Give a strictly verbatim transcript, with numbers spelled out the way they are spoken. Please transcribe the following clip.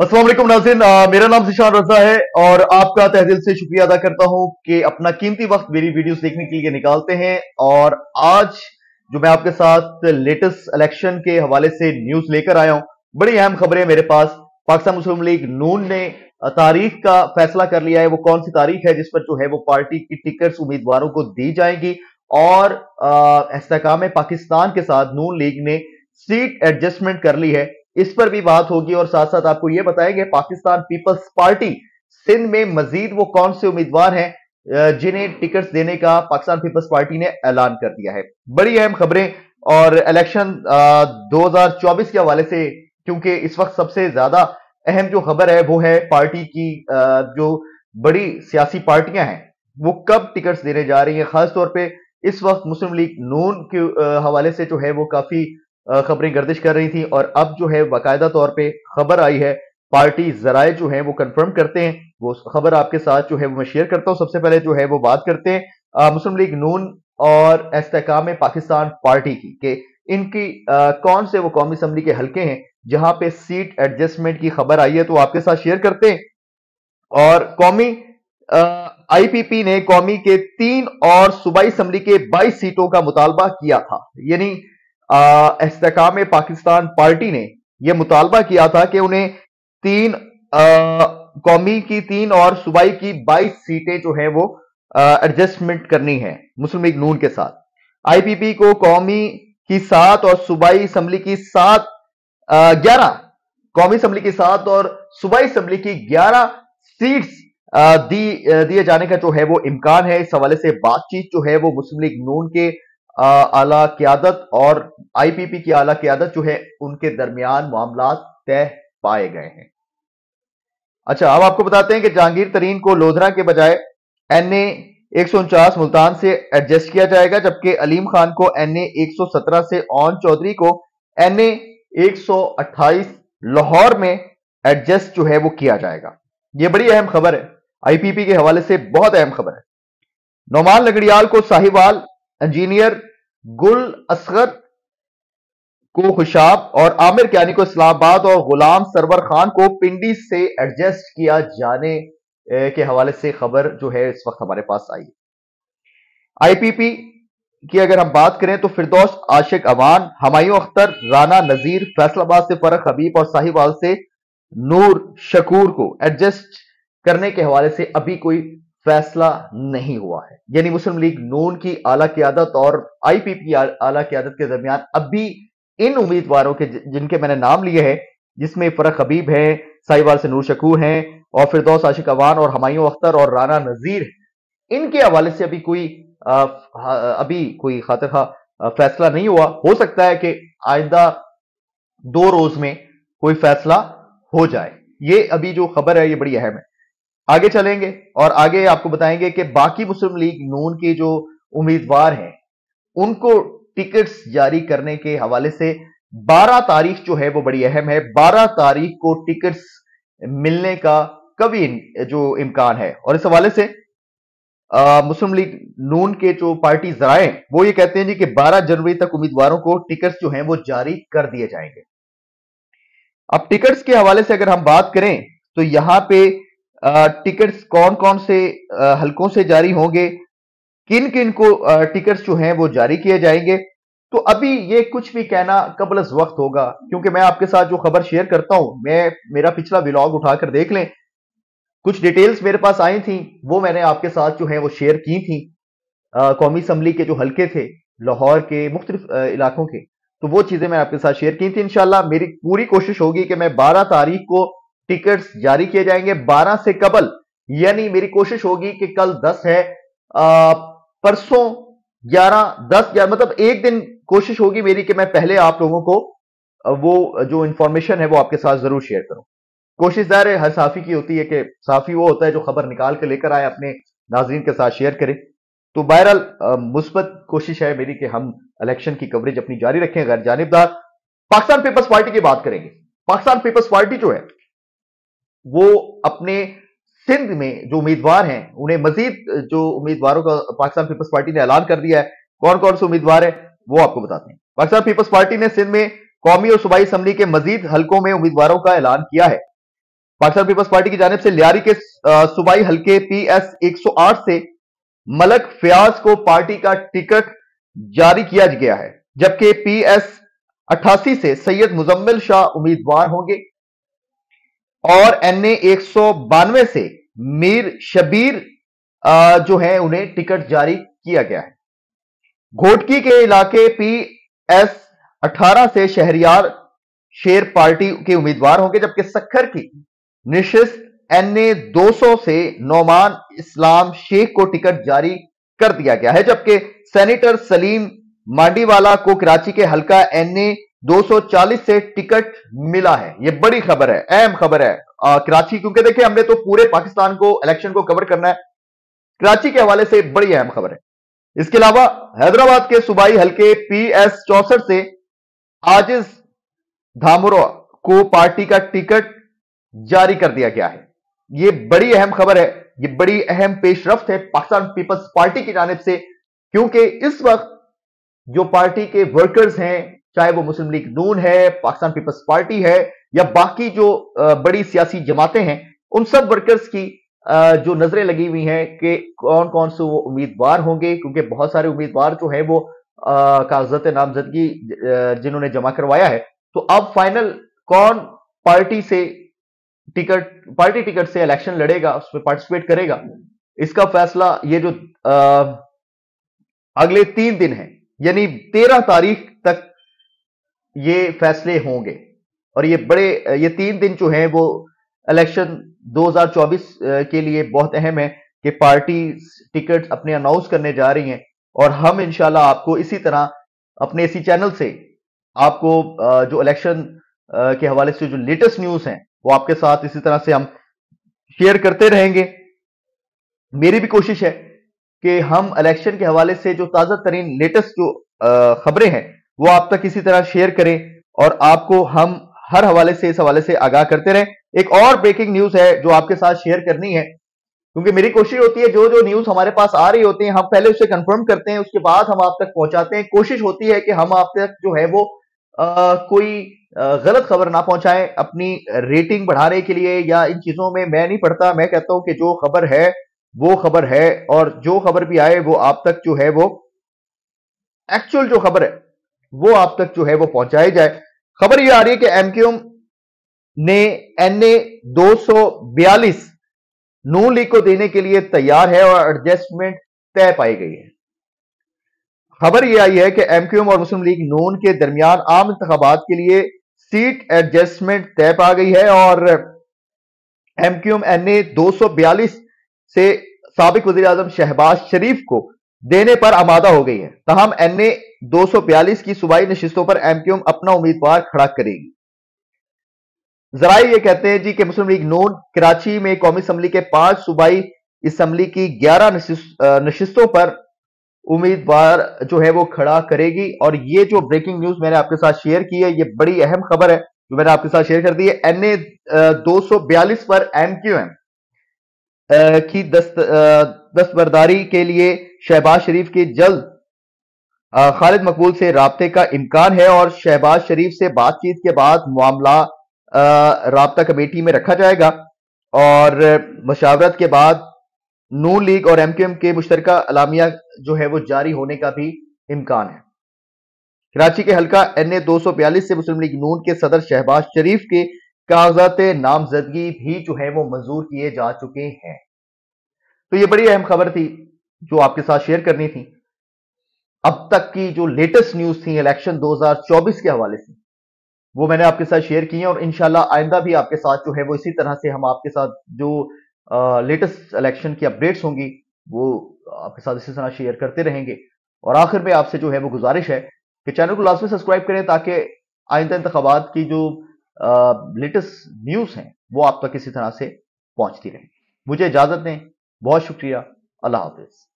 अस्सलाम वालेकुम नाज़रीन, मेरा नाम जिशान रजा है और आपका तहे दिल से शुक्रिया अदा करता हूं कि अपना कीमती वक्त मेरी वीडियोस देखने के लिए निकालते हैं। और आज जो मैं आपके साथ लेटेस्ट इलेक्शन के हवाले से न्यूज लेकर आया हूं, बड़ी अहम खबरें मेरे पास। पाकिस्तान मुस्लिम लीग नून ने तारीख का फैसला कर लिया है। वो कौन सी तारीख है जिस पर जो है वो पार्टी की टिकट्स उम्मीदवारों को दी जाएंगी, और इस्तेहकाम पाकिस्तान के साथ नून लीग ने सीट एडजस्टमेंट कर ली है, इस पर भी बात होगी। और साथ साथ आपको ये बताएंगे पाकिस्तान पीपल्स पार्टी सिंध में मजीद वो कौन से उम्मीदवार हैं जिन्हें टिकट्स देने का पाकिस्तान पीपल्स पार्टी ने ऐलान कर दिया है। बड़ी अहम खबरें, और इलेक्शन दो हजार चौबीस के हवाले से क्योंकि इस वक्त सबसे ज्यादा अहम जो खबर है वो है पार्टी की जो बड़ी सियासी पार्टियां हैं वो कब टिकट्स देने जा रही हैं। खासतौर पे इस वक्त मुस्लिम लीग नून के हवाले से जो है वो काफी खबरें गर्दिश कर रही थी, और अब जो है बाकायदा तौर पे खबर आई है, पार्टी जराए जो है वो कंफर्म करते हैं, वो खबर आपके साथ जो है वो मैं शेयर करता हूँ। सबसे पहले जो है वो बात करते हैं मुस्लिम लीग नून और इस्तेहकाम पाकिस्तान पार्टी की के इनकी आ, कौन से वो कौमी असम्बली के हलके हैं जहां पे सीट एडजस्टमेंट की खबर आई है, तो आपके साथ शेयर करते हैं। और कौमी आईपीपी ने कौमी के तीन और सूबाई असम्बली के बाईस सीटों का मुतालबा किया था, यानी इस्तेहकाम पाकिस्तान पार्टी ने यह मुतालबा किया था कि उन्हें तीन आ, कौमी की तीन और सूबाई की बाईस सीटें जो है वो एडजस्टमेंट करनी है मुस्लिम लीग नून के साथ। आईपीपी को कौमी की सात और सूबाई असम्बली की सात ग्यारह कौमी असम्बली की सात और सूबाई असम्बली की ग्यारह सीट्स दी दिए जाने का जो है वो इम्कान है। इस हवाले से बातचीत जो है वो मुस्लिम लीग नून के आ, आला क्यादत और आईपीपी की आला क्यादत जो है उनके दरमियान मामला तय पाए गए हैं। अच्छा, अब आपको बताते हैं कि जहांगीर तरीन को लोधरा के बजाय एन ए एक सौ उनचास मुल्तान से एडजस्ट किया जाएगा, जबकि अलीम खान को एन ए एक सौ सत्रह से, ओन चौधरी को एन ए एक सौ अट्ठाईस लाहौर में एडजस्ट जो है वो किया जाएगा। यह बड़ी अहम खबर है आईपीपी के हवाले से, बहुत अहम खबर है। नौमान लंगड़ियाल को साहिवाल, इंजीनियर गुल असगर को खुशाब और आमिर कियानी को इस्लामाबाद और गुलाम सरवर खान को पिंडी से एडजस्ट किया जाने के हवाले से खबर जो है इस वक्त हमारे पास आई है। आईपीपी की अगर हम बात करें तो फिरदौस आशिक अवान, हमायूं अख्तर, राना नजीर फैसलाबाद से, फरख हबीब और साहिवाल से नूर शकूर को एडजस्ट करने के हवाले से अभी कोई फैसला नहीं हुआ है। यानी मुस्लिम लीग नून की आला क्यादत और आईपीपी की आला क्यादत के दरमियान अभी इन उम्मीदवारों के जिनके मैंने नाम लिए हैं, जिसमें फरख हबीब है, साहिवाल से नूर शकूर हैं, और फिरदौस आशिक अवान और हमायूं अख्तर और राना नजीर, इनके हवाले से अभी कोई आ, अभी कोई खातिर खा फैसला नहीं हुआ। हो सकता है कि आइंदा दो रोज में कोई फैसला हो जाए। ये अभी जो खबर है ये बड़ी अहम है। आगे चलेंगे और आगे आपको बताएंगे कि बाकी मुस्लिम लीग नून के जो उम्मीदवार हैं उनको टिकट्स जारी करने के हवाले से बारह तारीख जो है वो बड़ी अहम है। बारह तारीख को टिकट्स मिलने का कभी जो इम्कान है, और इस हवाले से मुस्लिम लीग नून के जो पार्टी जराए वो ये कहते हैं जी कि बारह जनवरी तक उम्मीदवारों को टिकट्स जो हैं वो जारी कर दिए जाएंगे। अब टिकट्स के हवाले से अगर हम बात करें तो यहाँ पे टिकट्स कौन कौन से हलकों से जारी होंगे, किन किन को टिकट्स जो हैं वो जारी किए जाएंगे, तो अभी ये कुछ भी कहना कबल वक्त होगा, क्योंकि मैं आपके साथ जो खबर शेयर करता हूँ, मैं मेरा पिछला व्लॉग उठाकर देख लें, कुछ डिटेल्स मेरे पास आई थी वो मैंने आपके साथ जो है वो शेयर की थी। आ, कौमी असम्बली के जो हल्के थे लाहौर के मुख्तलिफ इलाकों के, तो वो चीज़ें मैंने आपके साथ शेयर की थी। इंशाल्लाह मेरी पूरी कोशिश होगी कि मैं बारह तारीख को टिकट्स जारी किए जाएंगे, बारह से कबल, यानी मेरी कोशिश होगी कि कल दस है, आ, परसों ग्यारह दस ग्यारह, मतलब एक दिन कोशिश होगी मेरी कि मैं पहले आप लोगों को वो जो इंफॉर्मेशन है वो आपके साथ जरूर शेयर करूँ। कोशिश दार हर साफी की होती है कि साफी वो होता है जो खबर निकाल के लेकर आए, अपने नाजरीन के साथ शेयर करे। तो बहरहाल मुस्बत कोशिश है मेरी कि हम इलेक्शन की कवरेज अपनी जारी रखें, गैर जानिबदार। पाकिस्तान पीपल्स पार्टी की बात करेंगे। पाकिस्तान पीपल्स पार्टी जो है वो अपने सिंध में जो उम्मीदवार हैं उन्हें मजीद जो उम्मीदवारों का पाकिस्तान पीपल्स पार्टी ने ऐलान कर दिया है, कौन कौन से उम्मीदवार है वो आपको बताते हैं। पाकिस्तान पीपल्स पार्टी ने सिंध में कौमी और सूबाई असम्बली के मजीद हल्कों में उम्मीदवारों का ऐलान किया है। पाकिस्तान पीपल्स पार्टी की जानिब से लियारी के सूबाई हल्के पी एस एक सौ आठ से मलक फयाज को पार्टी का टिकट जारी किया गया है, जबकि पी एस अट्ठासी से सैयद मुजम्मिल शाह उम्मीदवार होंगे और एन ए एक सौ बानवे से मीर शबीर जो है उन्हें टिकट जारी किया गया है। घोटकी के इलाके पी एस अठारह से शहरियार शेर पार्टी के उम्मीदवार होंगे, जबकि सक्खर की निशिस्त एनए दो सौ से नौमान इस्लाम शेख को टिकट जारी कर दिया गया है, जबकि सेनेटर सलीम मांडीवाला को कराची के हल्का एनए दो सौ चालीस से टिकट मिला है। यह बड़ी खबर है, अहम खबर है आ, कराची, क्योंकि देखिए हमने तो पूरे पाकिस्तान को इलेक्शन को कवर करना है, कराची के हवाले से बड़ी अहम खबर है। इसके अलावा हैदराबाद के सूबाई हल्के पी एस चौसठ से आजिज धामरो को पार्टी का टिकट जारी कर दिया गया है। यह बड़ी अहम खबर है, यह बड़ी अहम पेशरफ्त है पाकिस्तान पीपल्स पार्टी की जानिब से, क्योंकि इस वक्त जो पार्टी के वर्कर्स हैं, चाहे वो मुस्लिम लीग नून है, पाकिस्तान पीपल्स पार्टी है या बाकी जो बड़ी सियासी जमातें हैं, उन सब वर्कर्स की जो नजरें लगी हुई हैं कि कौन कौन से वो उम्मीदवार होंगे, क्योंकि बहुत सारे उम्मीदवार जो हैं वो कागजात नामजदगी जिन्होंने जमा करवाया है, तो अब फाइनल कौन पार्टी से टिकट पार्टी टिकट से इलेक्शन लड़ेगा, उसमें पार्टिसिपेट करेगा, इसका फैसला ये जो आ, अगले तीन दिन है यानी तेरह तारीख तक ये फैसले होंगे। और ये बड़े ये तीन दिन जो हैं वो इलेक्शन दो हज़ार चौबीस के लिए बहुत अहम है कि पार्टी टिकट अपने अनाउंस करने जा रही हैं, और हम इंशाल्लाह आपको इसी तरह अपने इसी चैनल से आपको जो इलेक्शन के हवाले से जो लेटेस्ट न्यूज़ हैं वो आपके साथ इसी तरह से हम शेयर करते रहेंगे। मेरी भी कोशिश है कि हम इलेक्शन के हवाले से जो ताज़ा तरीन लेटेस्ट जो खबरें हैं वो आप तक इसी तरह शेयर करें और आपको हम हर हवाले से इस हवाले से आगाह करते रहें। एक और ब्रेकिंग न्यूज़ है जो आपके साथ शेयर करनी है, क्योंकि मेरी कोशिश होती है जो जो न्यूज़ हमारे पास आ रही होती है हम पहले उसे कंफर्म करते हैं, उसके बाद हम आप तक पहुंचाते हैं। कोशिश होती है कि हम आप तक जो है वो आ, कोई गलत खबर ना पहुंचाएं अपनी रेटिंग बढ़ाने के लिए या इन चीजों में मैं नहीं पढ़ता। मैं कहता हूं कि जो खबर है वो खबर है, और जो खबर भी आए वो आप तक जो है वो एक्चुअल जो खबर है वो आप तक जो है वो पहुंचाई जाए। खबर ये आ रही है कि एमक्यूएम ने एनए दो सौ बयालीस नून लीग को देने के लिए तैयार है और एडजस्टमेंट तय पाई गई है। खबर यह आई है कि एमक्यूएम और मुस्लिम लीग नून के दरमियान आम इंतखाबात के लिए सीट एडजस्टमेंट तय पा गई है और एमक्यूएम एनए दो सौ बयालीस से साबिक वज़ीर आज़म शहबाज शरीफ को देने पर आमादा हो गई है। तहम एनए दो सौ बयालीस की सूबाई नशिस्तों पर एमक्यूएम अपना उम्मीदवार खड़ा करेगी। जराए ये कहते हैं जी कि मुस्लिम लीग नून कराची में कौमी असम्बली के पांच सूबाई असम्बली की ग्यारह नशिस्तों पर उम्मीदवार जो है वो खड़ा करेगी, और ये जो ब्रेकिंग न्यूज मैंने आपके साथ शेयर की है ये बड़ी अहम खबर है जो मैंने आपके साथ शेयर कर दी है। एनए दो सौ बयालीस पर एमक्यूएम की दस्त दस्तबरदारी के लिए शहबाज शरीफ के जल्द खालिद मकबूल से राब्ते का इम्कान है और शहबाज शरीफ से बातचीत के बाद मामला राब्ता कमेटी में रखा जाएगा और मशावरत के बाद नून लीग और एमक्यूएम के मुश्तरका अलामिया जो है वो जारी होने का भी इम्कान है। कराची के हल्का एनए दो सौ बयालीस से मुस्लिम लीग नून के सदर शहबाज शरीफ के कागजात नामजदगी भी जो है वो मंजूर किए जा चुके हैं। तो ये बड़ी अहम खबर थी जो आपके साथ शेयर करनी थी, अब तक की जो लेटेस्ट न्यूज थी इलेक्शन दो हज़ार चौबीस के हवाले से वो मैंने आपके साथ शेयर की है, और इंशाल्लाह आइंदा भी आपके साथ जो है वो इसी तरह से हम आपके साथ जो लेटेस्ट इलेक्शन की अपडेट्स होंगी वो आपके साथ इसी तरह शेयर करते रहेंगे। और आखिर में आपसे जो है वो गुजारिश है कि चैनल को लाजमी सब्सक्राइब करें ताकि आइंदा इंतखाबात की जो लेटेस्ट न्यूज़ हैं वो आप तक इसी तरह से पहुंचती रहे। मुझे इजाज़त दें, बहुत शुक्रिया, अल्लाह हाफिज़।